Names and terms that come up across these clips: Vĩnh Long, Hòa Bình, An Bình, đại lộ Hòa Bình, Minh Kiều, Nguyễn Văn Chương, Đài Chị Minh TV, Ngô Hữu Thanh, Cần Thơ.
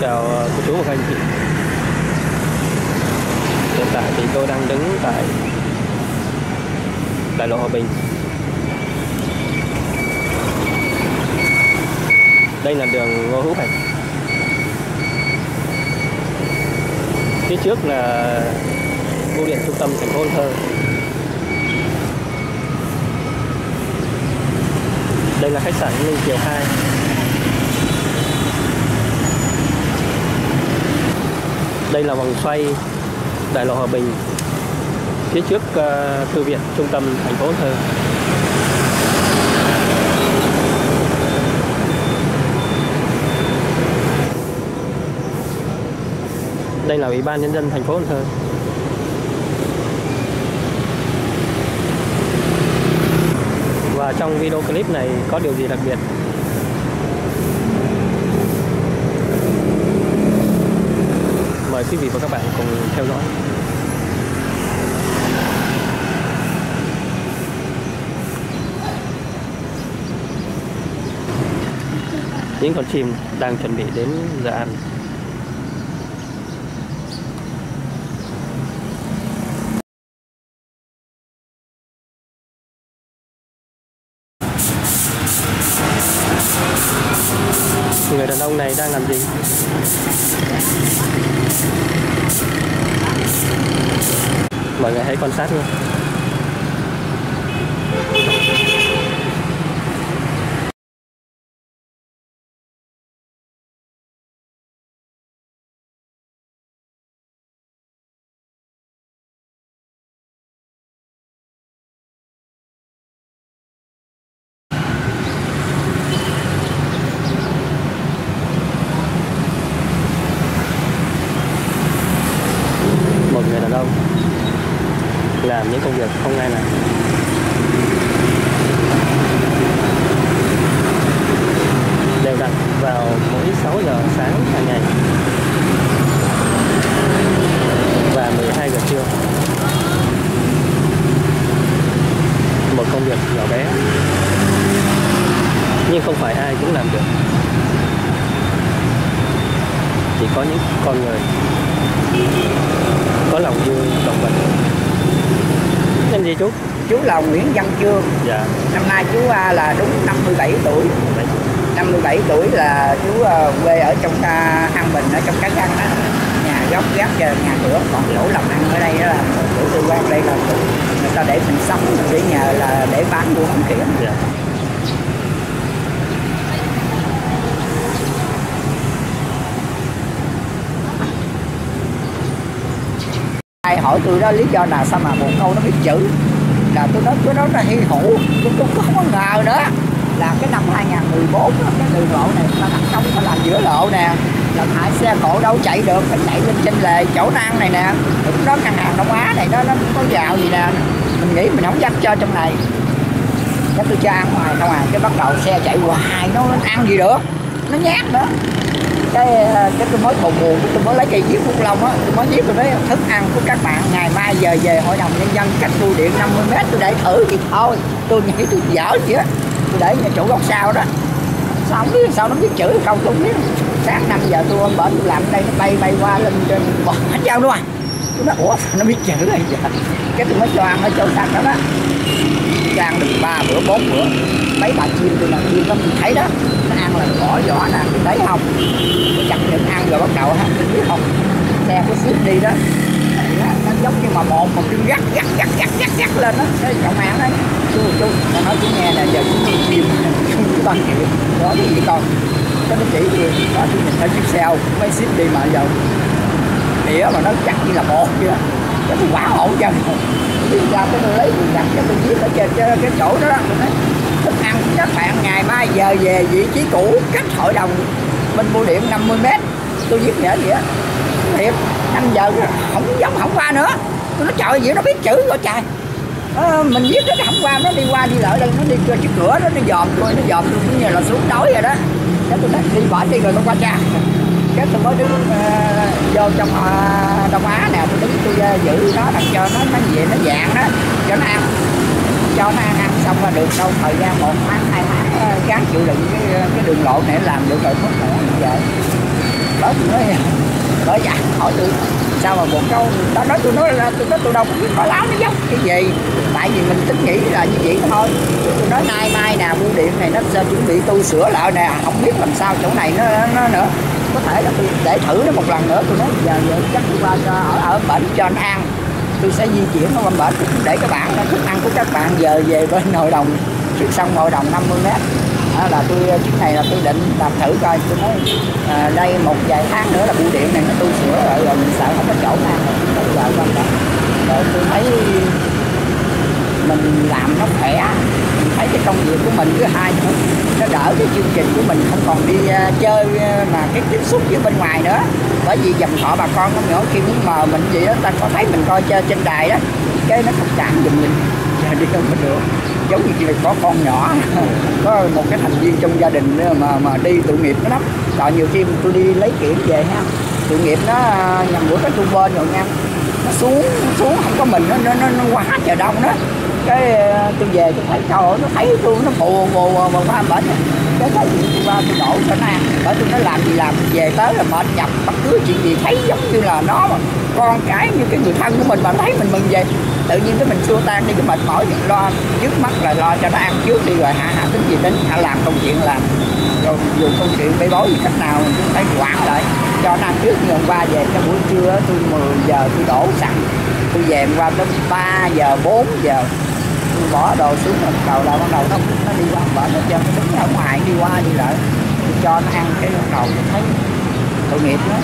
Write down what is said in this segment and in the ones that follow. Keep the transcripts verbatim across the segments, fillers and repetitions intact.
chào cô chú và các anh chị. Hiện tại thì tôi đang đứng tại đại lộ Hòa Bình. Đây là đường Ngô Hữu Thanh. Phía trước là bưu điện trung tâm thành phố Cần Thơ. Đây là khách sạn Minh Kiều hai. Đây là vòng xoay đại lộ Hòa Bình, phía trước uh, thư viện trung tâm thành phố Cần Thơ. Đây là Ủy ban Nhân dân thành phố Cần Thơ. Và trong video clip này có điều gì đặc biệt? Mời quý vị và các bạn cùng theo dõi. Những con chim đang chuẩn bị đến giờ ăn. Người đàn ông này đang làm gì? Mọi người hãy quan sát luôn. Người đàn ông làm những công việc không ai làm. Đều đặn vào mỗi sáu giờ sáng hàng ngày và mười hai giờ trưa. Một công việc nhỏ bé nhưng không phải ai cũng làm được. Chỉ có những con người có lòng yêu động vật. Tên gì chú? Chú là Nguyễn Văn Chương. Dạ. Năm nay chú là đúng năm mươi bảy tuổi. năm mươi bảy tuổi là chú quê ở trong An Bình, ở trong cái căn đó. Nhà góc gác nhà cửa, còn chỗ làm ăn ở đây đó là chỗ tư quan, đây là chỗ người ta để mình sống, mình để nhờ là để bán buôn bán kiếm. Dạ. Ai hỏi tôi đó lý do là sao mà một câu nó biết chữ, là tôi nói tôi nói là hi hữu, tôi cũng không có ngờ đó là cái năm hai nghìn mười bốn đó, cái đường lộ này ta đặt công phải làm giữa lộ nè, làm hại xe cộ đâu chạy được, phải chạy lên trên lề chỗ ăn này nè, lúc đó căn hàng Đông Á này đó nó cũng có vào gì nè, mình nghĩ mình không dám cho trong này, cái tôi cho ăn ngoài không à, cái bắt đầu xe chạy hoài nó ăn gì được, nó nhát nữa. Cái, cái tôi mới bồn buồn, tôi mới lấy cây viết Phúc Long á, tôi mới viết tôi nói thức ăn của các bạn ngày mai giờ về Hội đồng Nhân dân cách bưu điện năm mươi mét, tôi để thử thì thôi, tôi nghĩ tôi dở chứ, tôi để chỗ góc sau đó, sao không biết sao nó biết chữ không, tôi không biết. Sáng năm giờ tôi ôm bển tôi làm đây, nó bay bay qua lên trên bọt hết trơn luôn à, tôi nói ủa nó biết chữ này giờ, cái tôi mới cho ăn ở chỗ sạch đó đó, cho ăn được ba bữa bốn bữa, mấy bà chim tôi làm chim đó mình thấy đó. Ăn là bỏ vỏ nè, mình thấy không? Mình chặt những ăn rồi bắt đầu ha, mình biết không? Xe có xếp đi đó, nó giống như mà một một chân gắt gắt gắt gắt gắt gắt lên đó, cái trọng án đấy. Chú chú, ta nói chú nghe là giờ chú chìm, chú con chịu, đó cái gì con? Cái nó chỉ gì? Đó chú nhìn thấy chiếc xe không? Mấy xếp đi mà giờ đĩa mà nó chặt như là bột vậy đó, cái tôi quá hổ chân. Tôi ra tôi lấy mình đặt cho tôi viết ở trên cái cái chỗ đó đó, tôi nói thức ăn của các bạn ngày mai giờ về vị trí cũ cách Hội đồng bên bưu điện năm mươi mét, tôi viết nhớ vậy á, thiệt năm giờ không giống không qua nữa, tôi nói trời vậy nó biết chữ rồi trời, à, mình viết nó không qua, nó đi qua đi lại đây, nó đi cho chiếc cửa đó, nó dòm tôi, nó dòm tôi cũng như là xuống đói rồi đó, cái tôi nói đi bỏ đi rồi tôi qua cha, cái tôi mới đứng uh, vô trong uh, Đông Á nè, tôi đứng tôi uh, giữ nó đặt cho nó nó về nó dạng đó cho nó ăn. Cho nó ăn, ăn xong là được đâu thời gian một tháng hai tháng gắn chịu đựng cái, cái đường lộ này làm được rồi mất rồi giờ Đó tôi nói, nói dạ, hỏi tôi sao mà một câu, đó nói tôi nói là tôi nói tôi đâu có biết có láo nó giống cái gì. Tại vì mình tính nghĩ là như vậy thôi. Tôi nói nay mai nè, bưu điện này nó sẽ chuẩn bị tu sửa lại nè, không biết làm sao chỗ này nó, nó, nó nữa. Có thể là tôi để thử nó một lần nữa, tôi nói giờ, giờ chắc tôi qua cho, ở, ở bển cho anh ăn. Tôi sẽ di chuyển nó qua bển để các bạn, nó thức ăn của các bạn giờ về bên nội đồng, trước sông nội đồng năm mươi mét. Đó là tôi chiếc này là tôi định làm thử coi. Tôi nói à, đây một vài tháng nữa là bưu điện này nó tu sửa rồi, rồi mình sợ không có chỗ ăn rồi giờ quan trọng. Rồi tôi thấy mình làm nó khỏe, mình thấy cái công việc của mình cứ hai nữa nó đỡ, cái chương trình của mình không còn đi uh, chơi mà cái tiếp xúc giữa bên ngoài nữa. Bởi vì dòng họ bà con không nhỏ khi muốn mờ mình gì đó, ta có thấy mình coi chơi trên đài đó, cái nó không chạm giùm mình đi không mình được. Giống như là có con nhỏ, có một cái thành viên trong gia đình mà mà đi tội nghiệp nó lắm. Rồi nhiều khi tôi đi lấy kiện về ha, tội nghiệp nó nhằm bữa cái trung bên rồi nha, nó xuống nó xuống không có mình, nó nó nó, nó quá trời đông đó. Cái tôi về tôi thấy trời ơi, nó thấy tôi nó bù bù bù qua bển, cái thấy tôi qua tôi đổ cho nó ăn. Bởi tôi nói làm gì làm, về tới là mệt nhọc, bất cứ chuyện gì thấy giống như là nó mà con cái như cái người thân của mình mà thấy mình mừng vậy. Tự nhiên cái mình xua tan đi cái mệt mỏi, việc lo trước mắt là lo cho nó ăn trước đi, rồi hạ hạ tính gì tính, hạ làm công chuyện làm. Rồi dù công chuyện bê bối gì cách nào mình cũng phải quản lại cho nó ăn trước. Như hôm qua về cái buổi trưa tôi mười giờ tôi đổ sẵn, tôi về hôm qua tới ba giờ bốn giờ tôi bỏ đồ xuống rồi đầu là bắt đầu nó, nó đi qua bển hết trơn, nó đứng ở ngoài đi qua đi lại tôi cho nó ăn. Cái bắt đầu tôi thấy tội nghiệp đó,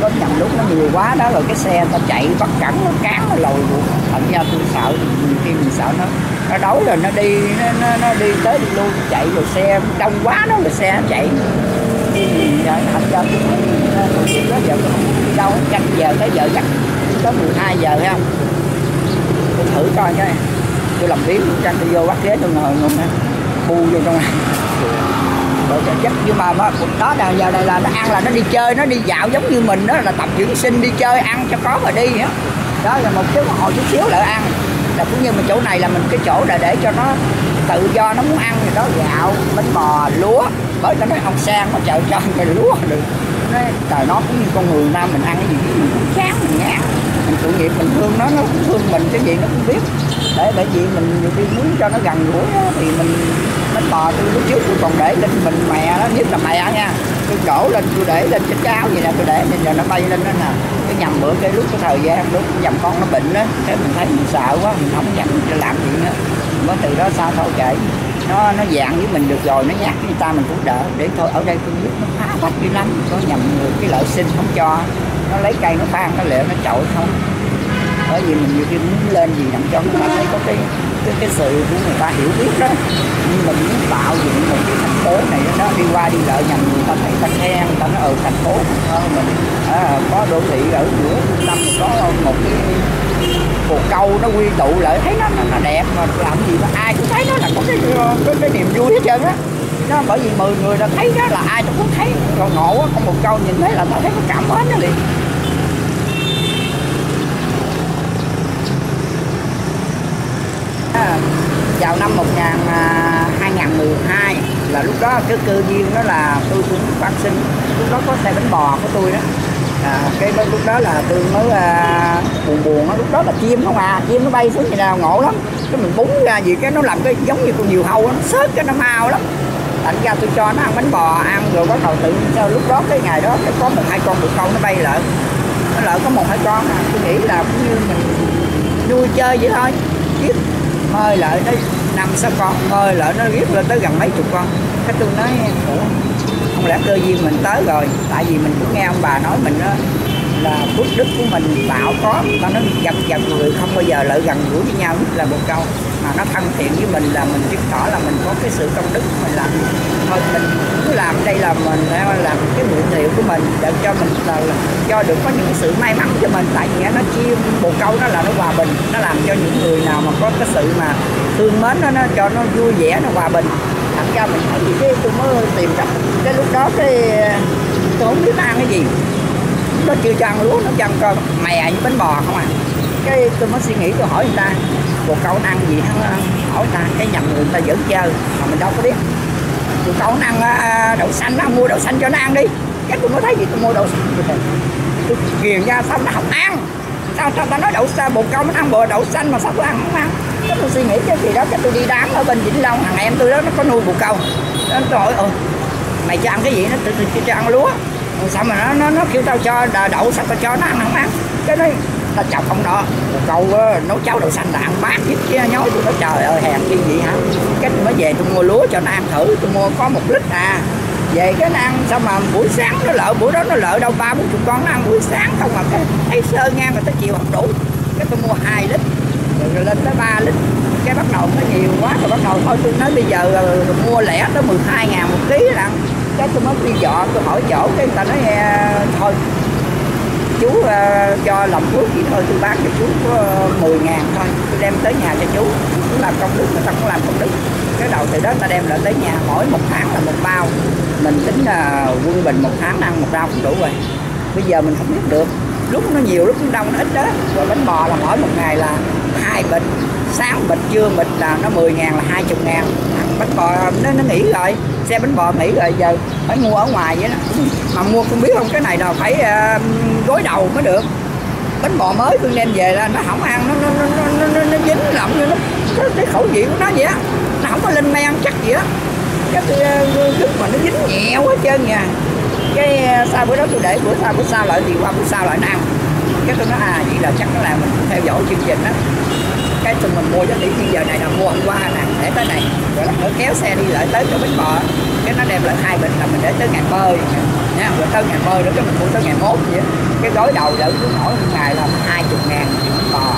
có nhầm lúc nó nhiều quá đó, rồi cái xe ta chạy bắt cẳng nó cán nó lồi luôn. Thành ra tôi sợ, nhiều khi mình sợ nó nó đấu rồi nó đi nó, nó, nó đi tới đi luôn chạy, rồi xe đông quá nó rồi xe chạy. Thành ra tôi thấy đó giờ tôi không đi đâu, canh giờ tới giờ chắc tới mười hai giờ thấy không, tôi thử coi cái tôi làm biếng canh tôi vô bắt ghế tôi ngồi ngồi ha, bu vô trong này. Nhưng mà đó là giờ này là nó ăn là nó đi chơi, nó đi dạo giống như mình đó, là tập dưỡng sinh đi chơi ăn cho có mà đi đó. Đó là một cái hồi chút xíu lại ăn, là cũng như mình chỗ này là mình cái chỗ là để cho nó tự do, nó muốn ăn thì đó, gạo, bánh bò, lúa. Bởi nó nói ông sang mà chợ cho cái lúa được, nó trời nó cũng như con người Nam mình ăn cái gì mình cũng chán mình ngán, mình tự nghiệp mình thương nó, nó cũng thương mình cái gì nó cũng biết. Để bởi vì mình nhiều khi muốn cho nó gần gũi thì mình bánh bò tôi lúc trước tôi còn để lên mình mè nó, nhất là mè nha, tôi đổ lên tôi để lên cái cháo vậy nè, tôi để nên giờ nó bay lên đó nè. Cái nhầm bữa cái lúc cái thời gian lúc nhầm con nó bệnh á, cái mình thấy mình sợ quá mình không dám cho làm gì nữa. Mới từ đó sao thôi kệ nó, nó dạng với mình được rồi nó nhát người ta mình cũng đỡ, để thôi ở đây tôi biết nó phá phách đi lắm, có nhầm người cái lợi sinh không cho nó lấy cây nó phan nó liệu nó chậu không. Bởi vì mình nhiều khi muốn lên gì làm cho người ta thấy có cái cái cái sự của người ta hiểu biết đó, nhưng mình muốn tạo dựng một cái thành phố này đó, đi qua đi lại nhằm người ta thấy ta khen, người ta nói ở thành phố Cần Thơ mình à, có đô thị ở giữa trung tâm có một cái cột câu nó quy tụ lại, thấy nó, nó nó đẹp mà làm gì mà ai cũng thấy nó là có cái cái, cái niềm vui hết trơn á. Nó bởi vì mười người đã thấy đó là ai cũng muốn thấy, còn ngộ á, con một câu nhìn thấy là ta thấy có cảm mến nó liền. Vào năm hai nghìn mười hai là lúc đó cái cơ duyên đó là tôi cũng phát sinh, lúc đó có xe bánh bò của tôi đó à, cái lúc đó là tôi mới à, buồn buồn đó. Lúc đó là chim không à, chim nó bay xuống như nào ngộ lắm, cái mình búng ra gì cái nó làm cái giống như con diều hâu đó, nó sớt cái nó mau lắm. Thành ra tôi cho nó ăn bánh bò ăn rồi bắt đầu tự sao lúc đó cái ngày đó có một hai con bồ câu nó bay lại, nó lại có một hai con à. Tôi nghĩ là cũng như mình nuôi chơi vậy thôi, biết mời lại tới năm sáu con, mời lại nó riết lên tới gần mấy chục con. Cái tôi nói không lẽ cơ duyên mình tới rồi, tại vì mình cũng nghe ông bà nói mình đó, là phước đức của mình tạo có, ta nói gặp gặp người không bao giờ lại gần gũi với nhau là một câu mà nó thân thiện với mình là mình chứng tỏ là mình có cái sự công đức của mình làm. Thôi mình cứ làm đây là mình làm cái nguyện hiệu của mình để cho mình là cho được có những sự may mắn cho mình. Tại nghĩa nó chim bồ câu đó là nó hòa bình, nó làm cho những người nào mà có cái sự mà thương mến đó, nó cho nó vui vẻ, nó hòa bình. Thành ra mình thấy gì cái tôi mới tìm ra cái lúc đó cái tôi không biết ăn cái gì, nó chưa cho ăn lúa, nó cho ăn coi mè với bánh bò không à. Cái tôi mới suy nghĩ, tôi hỏi người ta bồ câu ăn gì, ăn hỏi ta cái nhầm người ta dẫn chơi mà mình đâu có biết. Bồ câu ăn đậu xanh, nó mua đậu xanh cho nó ăn đi, Cái tụi nó thấy gì tụi mua đậu xanh. Tụi ghiền ra xong nó không ăn. Sao tao ta nói đậu xanh, bồ câu nó ăn bồ đậu xanh mà sao tôi ăn không ăn. Cái tôi suy nghĩ cái gì đó, cái tôi đi đám ở bên Vĩnh Long, thằng em tôi đó nó có nuôi bồ câu. Nó nói ừ, mày cho ăn cái gì, nó tự cho ăn lúa. Sao mà nó, nó, nó kêu tao cho đậu xanh tao cho nó ăn không ăn. Cái đó ta chọc ông đó, bồ câu nấu cháo đậu xanh là ăn bát với kia nhói. Tôi nói trời ơi hèn chi vậy hả. Cái tôi mới về tôi mua lúa cho nó ăn thử, tôi mua có một lít à. Về cái nó ăn xong mà buổi sáng nó lợ, buổi đó nó lợ đâu ba bốn chục con nó ăn buổi sáng không mà cái thấy sơ ngang rồi tới chiều không đủ. Cái tôi mua hai lít rồi lên tới ba lít. Cái bắt đầu nó nhiều quá rồi bắt đầu thôi tôi nói bây giờ mua lẻ tới mười hai ngàn một ký lận. Cái tôi mới đi dọ, tôi hỏi chỗ cái người ta nói thôi chú uh, cho lòng phước vậy thôi, tôi bán cho chú có mười ngàn thôi, tôi đem tới nhà cho chú. Chú làm công đức, người ta cũng làm công đức. Cái đầu từ đó ta đem lại tới nhà, mỗi một tháng là một bao. Mình tính là uh, quân bình một tháng ăn một bao cũng đủ rồi. Bây giờ mình không biết được, lúc nó nhiều lúc nó đông nó ít đó. Rồi bánh bò là mỗi một ngày là hai bịch, sáng bịch trưa bịch là nó mười ngàn là hai mươi ngàn. Bánh bò nó, nó nghỉ rồi, xe bánh bò nghỉ rồi, giờ phải mua ở ngoài vậy đó. Mà mua không biết không, cái này là phải uh, gối đầu mới được. Bánh bò mới tôi đem về là nó không ăn, nó nó nó nó, nó, nó dính lỏng như nó, nó cái khẩu vị của nó vậy á, nó không có lên men chắc vậy á. Cái thức mà nó dính nhẹo hết trơn nha. Cái sau bữa đó tôi để bữa sau bữa sau lại thì qua bữa sau lại nó ăn. Cái tôi nói à vậy là chắc nó là mình theo dõi chương trình đó. Cái tụi mình mua cho đến bây giờ này là mua hôm qua nè, để tới này rồi lát nữa kéo xe đi lại tới chỗ bánh bò, cái nó đem lại hai bình là mình để tới ngày bơi nha, rồi tới ngày bơi nữa cái mình mua tới ngày mốt vậy. Cái gói đầu là cứ mỗi ngày là hai chục ngàn bánh bò,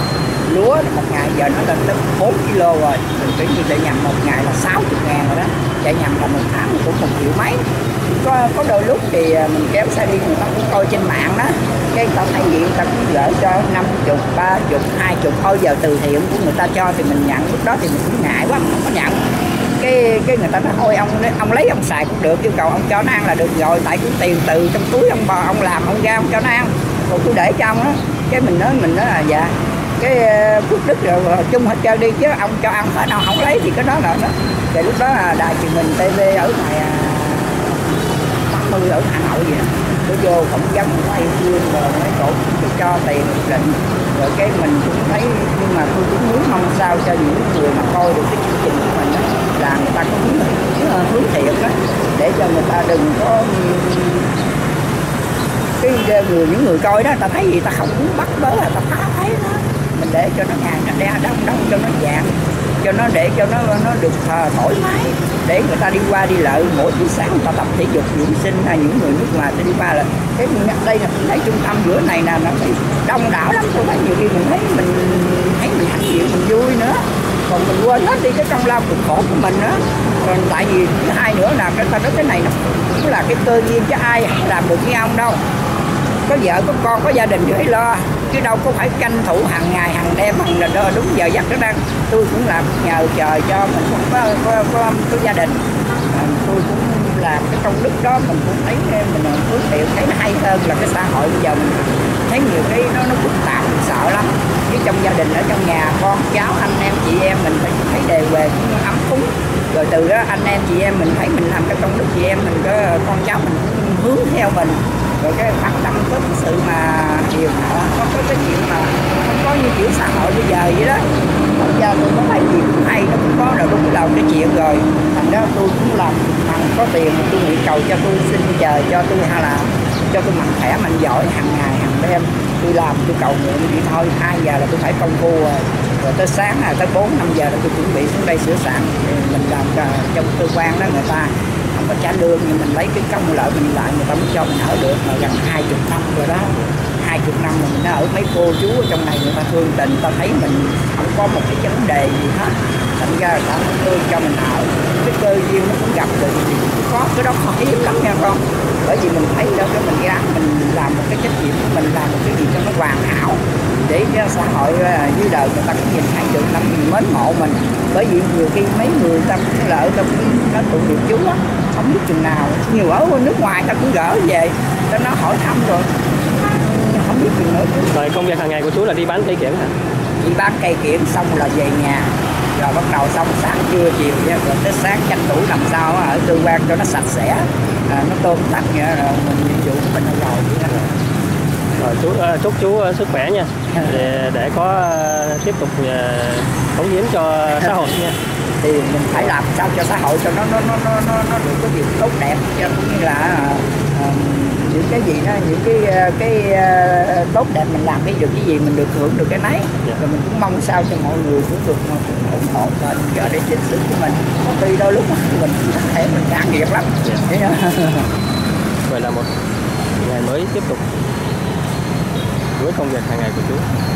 lúa một ngày giờ nó lên tới bốn ki lô rồi, mình tính như chạy nhầm một ngày là sáu chục ngàn rồi đó, chạy nhầm là một tháng cũng một triệu mấy. Có có đôi lúc thì mình kéo xe đi người ta cũng coi trên mạng đó. Cái tổng thấy gì người ta cũng gửi cho năm chục, ba chục, hai chục. Thôi giờ từ thiện của người ta cho thì mình nhận, lúc đó thì mình cũng ngại quá, mình không có nhận. Cái cái người ta nói ôi ông ông lấy ông xài cũng được, yêu cầu ông cho nó ăn là được rồi. Tại cũng tiền từ trong túi ông bò, ông làm, ông ra, ông cho nó ăn. Rồi tôi để trong đó, cái mình nói, mình nói là dạ. Cái phước đức rồi, rồi chung hết trơn đi chứ ông cho ăn phải đâu, không lấy thì cái đó là đó. Thì lúc đó là Đài Chị Minh ti vi ở ngoài ở Hà Nội vậy, tôi vô phỏng vấn quay phim rồi mấy cổ tôi cho tiền định rồi cái mình cũng thấy, nhưng mà tôi cũng muốn mong sao cho những người mà coi được cái chương trình của mình đó, là người ta có hướng hướng thiện đó để cho người ta đừng có cái người những người coi đó người ta thấy gì ta không muốn bắt bớ là ta phá thấy đó, mình để cho nó ngàn nó đe đông đông cho nó dạng cho nó để cho nó nó được thoải mái để người ta đi qua đi lại. Mỗi buổi sáng người ta tập thể dục dưỡng sinh hay những người nước ngoài ta đi qua là cái đây là mình thấy trung tâm giữa này là nó thấy đông đảo lắm. Tôi thấy nhiều khi mình thấy mình thấy mình hạnh diện mình vui nữa, còn mình quên hết đi cái trong lao cực khổ của mình đó. Còn tại vì thứ hai nữa là cái ta nói cái này cũng là cái cơ duyên chứ ai làm được như ông đâu, có vợ có con có gia đình thì phải lo chứ đâu có phải tranh thủ hàng ngày hàng đêm hàng là đúng giờ giấc nó đang. Tôi cũng làm nhờ trời cho mình cũng có, có, có, có gia đình à, tôi cũng làm cái công đức đó mình cũng thấy mình hướng thiện thấy nó hay hơn là cái xã hội bây giờ mình thấy nhiều cái nó nó phức tạp mình sợ lắm. Chứ trong gia đình ở trong nhà con cháu anh em chị em mình phải thấy đề về cũng ấm cúng, rồi từ đó anh em chị em mình thấy mình làm cái công đức chị em mình có con cháu mình hướng theo mình. Rồi cái phát tâm có cái sự mà điều họ có cái cái chuyện mà không có như kiểu xã hội bây giờ vậy đó. Bây giờ tôi có thấy gì cũng hay, nó cũng có rồi đúng lòng cái chuyện rồi. Thành đó tôi cũng làm bằng có tiền tôi nguyện cầu cho tôi xin chờ cho tôi hay là cho tôi mạnh khỏe mạnh giỏi hàng ngày hàng đêm. Tôi làm tôi cầu nguyện vậy thôi, hai giờ là tôi phải công phu rồi. Rồi tới sáng là tới bốn năm giờ là tôi chuẩn bị xuống đây sửa sản. Mình làm trong cơ quan đó người ta có trả lương nhưng mình lấy cái công lợi mình lại người ta mới cho mình ở được. Mà gần hai mươi năm rồi đó, hai mươi năm mà mình đã ở mấy cô chú ở trong này người ta thương tình, ta thấy mình không có một cái vấn đề gì hết, thành ra người ta thương cho mình ở. Cái cơ duyên nó cũng gặp được thì cũng có cái đó khó hiếm lắm nha con, bởi vì mình thấy đó cái mình gắng mình làm một cái trách nhiệm của mình, làm một cái gì cho nó hoàn hảo để xã hội dưới đời người ta cũng nhìn thấy được, là mình mến mộ mình. Bởi vì nhiều khi mấy người ta cũng lợi ta cũng nói tụi điều chú á, không biết chừng nào nhiều ở nước ngoài ta cũng gỡ về ta nó hỏi thăm rồi không biết chừng nữa. Rồi công việc hàng ngày của chú là đi bán cây kiểng hả? Đi bán cây kiểng xong là về nhà rồi bắt đầu xong sáng trưa chiều nha, rồi tới sáng tranh thủ làm sao ở cơ quan cho nó sạch sẽ, à, nó tôm tắt nghĩa là mình nhiệm vụ của mình rồi. Rồi chú chúc chú sức khỏe nha, để, để có tiếp tục cống hiến cho xã hội nha. Thì mình phải làm sao cho xã hội cho nó nó nó nó nó được có việc tốt đẹp, cũng như là uh, những cái gì đó, những cái cái uh, tốt đẹp mình làm cái được cái gì mình được hưởng được cái nấy. Yeah. Rồi mình cũng mong sao cho mọi người cũng được ủng hộ và trợ để chính sự của mình. Tuy đôi lúc mình có thể mình đáng nghiệp lắm. Yeah. Vậy là một ngày mới tiếp tục với công việc hàng ngày của chú.